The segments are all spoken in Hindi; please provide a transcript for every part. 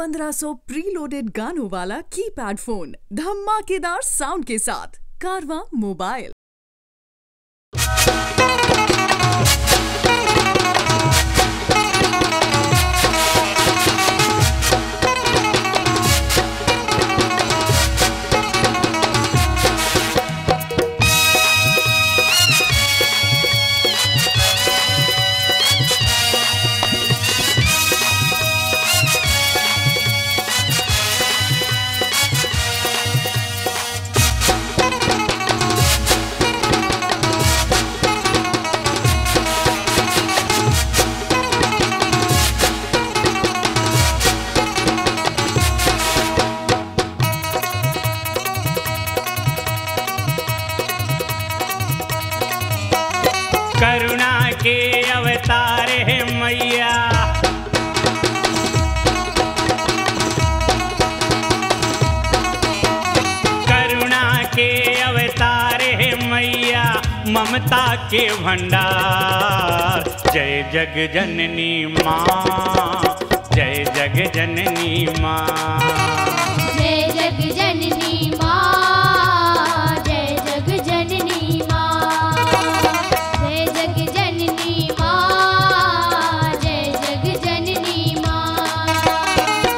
1500 प्रीलोडेड गानों वाला कीपैड फोन धमाकेदार साउंड के साथ कारवा मोबाइल। करुणा के अवतार है मैया, करुणा के अवतार है मैया, ममता के भंडार। जय जगजननी माँ, जय जगजननी माँ, जय जगजननी माँ।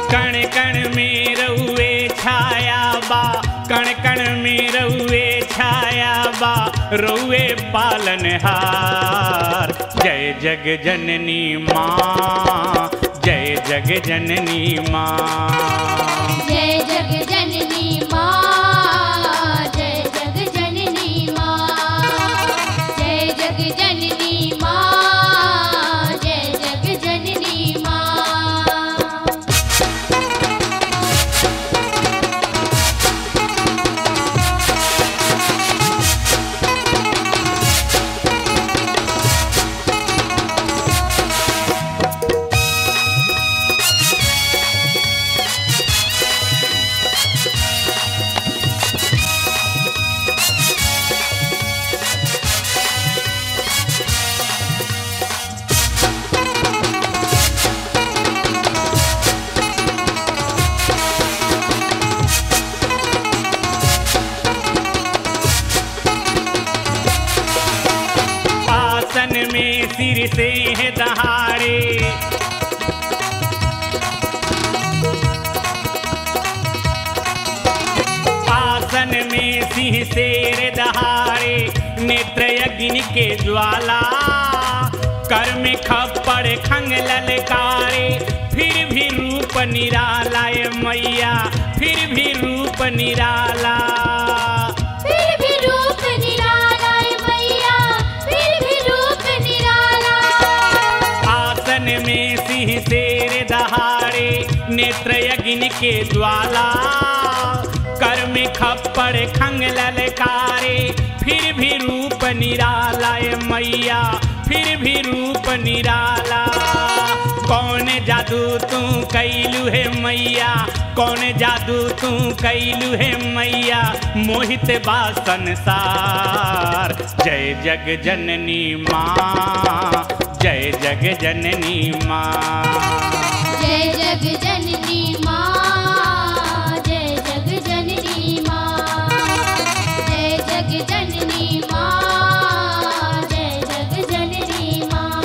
कण कण में रहुए छाया बा, रहुए पालनहार। जय जगजननी माँ, जय जगजननी माँ, जय जगजननी माँ। में सिर से है दहाड़े, आसन में सिंह शेर दहाड़े, नेत्र अग्नि के ज्वाला, कर में खप्पड़ खंग ललकारे, फिर भी रूप निराला है मैया, फिर भी रूप निराला। नेत्र यज्ञ के ज्वाला, कर में खप्पड़ खंग ललकारे, फिर भी रूप निराला है मैया, फिर भी रूप निराला। कौन जादू तू कैलू है मैया, कौन जादू तू कैलू है मैया, मोहित बा संसार। जय जगजननी माँ, जय जगजननी माँ, जय जगजननी माँ, जय जगजननी माँ, जय जगजननी माँ, जय जगजननी माँ।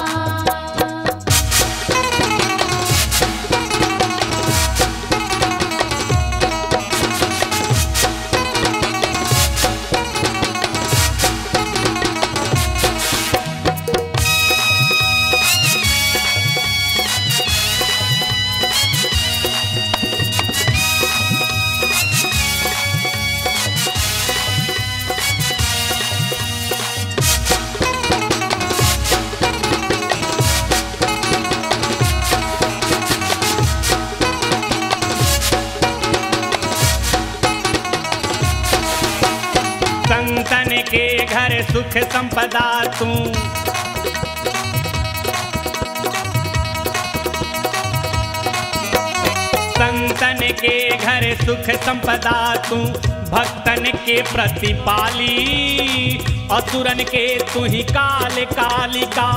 संतन के घर सुख संपदा तू, संतन भक्तन के घर सुख संपदा तू भक्तन के प्रतिपाली, असुरन के तू ही काल कालिका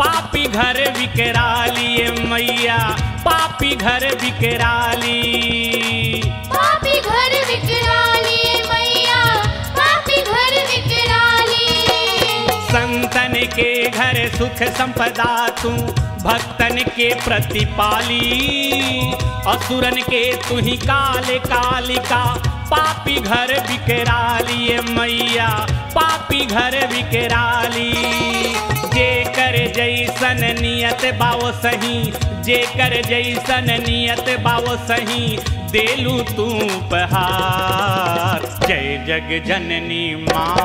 पापी घर विकराली। मैया पापी घर विकराली, पापी घर विकराली, मैया पापी घर विकराली। संतन के घर सुख संपदा तू भक्तन के प्रतिपाली, असुरन के तू ही काल कालिका पापी घर विकराली। मैया पापी घर विकराली। जेकर जैसन नियत बाओ सही, जेकर जैसन नियत बाओ सही, देलू तू उपहार। जय जग जननी माँ,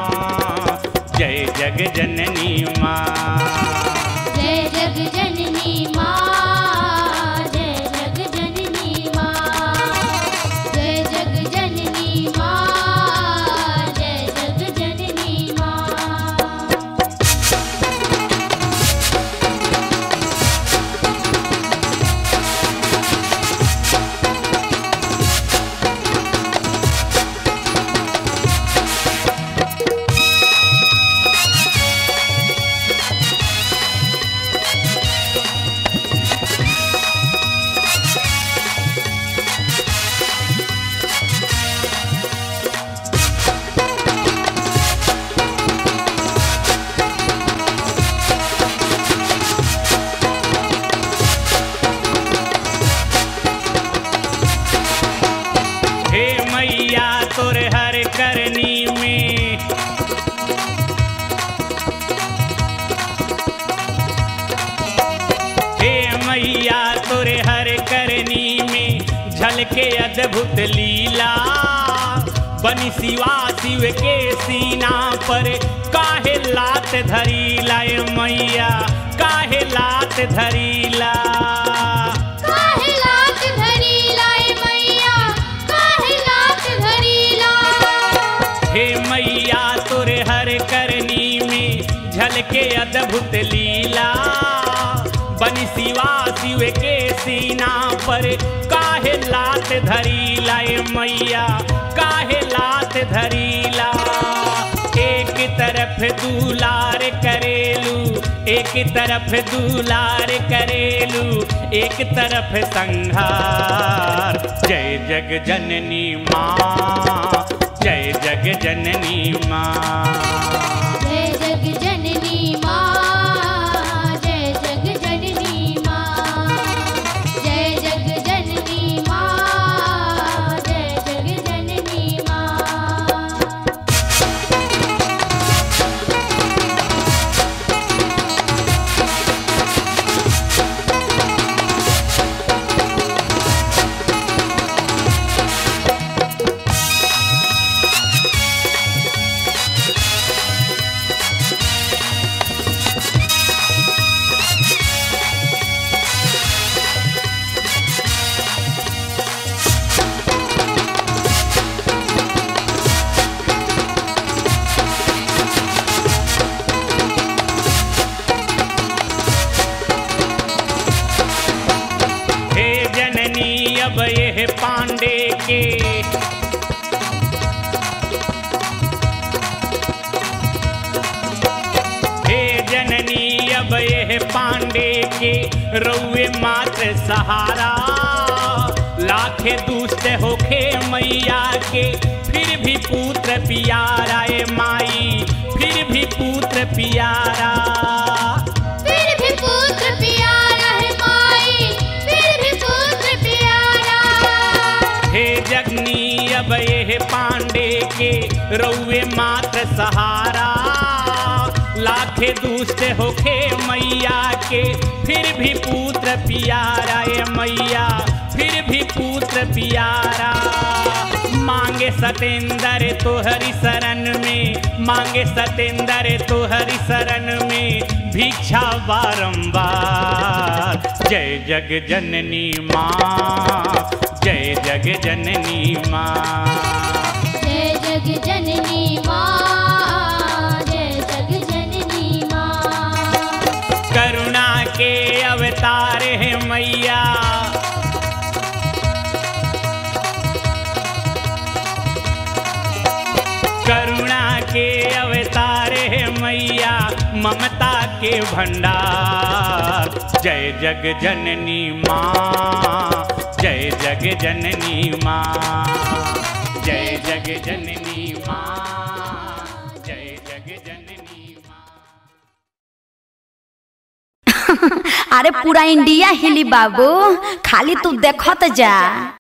जय जग जननी माँ, जय जग जननी माँ, जय जग जननी माँ, जय जग जननी माँ, जय जग जननी माँ। के अद्भुत लीला बनी शिवा शिव के सीना पर काहे लात धरीला। मैया काहे लात धरीला, काहे लात धरीला, मैया काहे लात धरीला। हे मैया तोरे हर करनी में झलके अद्भुत लीला बनी शिवा शिव के सीना पर काहे लात धरीला। मैया काहे लात धरीला। एक तरफ दुलार करेलू, एक तरफ दुलार करेलू, एक तरफ संहार। जय जग जननी माँ, जय जग जननी माँ। पांडे के रौवे मात्र सहारा, लाखे दुष्ट होखे मैया के फिर भी पुत्र प्यारा। ए माई फिर भी पुत्र प्यारा, फिर भी पुत्र प्यारा है माई, फिर भी पुत्र प्यारा। हे जगनी अब ये पांडे के रौवे मात्र सहारा, लाखे दुष्ट होखे मैया के फिर भी पुत्र प्यारा। ए मैया फिर भी पुत्र प्यारा। मांगे सत्येंद्र तोहरी शरण में, मांगे सत्येंद्र तोहरी शरण में भिक्षा बारंबार। जय जग जननी माँ, जय जग जननी माँ, जय जग जननी माँ। करुणा के अवतार है मैया, ममता के भंडार। जय जगजननी माँ, जय जगजननी माँ, जय जगजननी माँ। अरे पूरा इंडिया हिली बाबू, खाली तू देखत जा।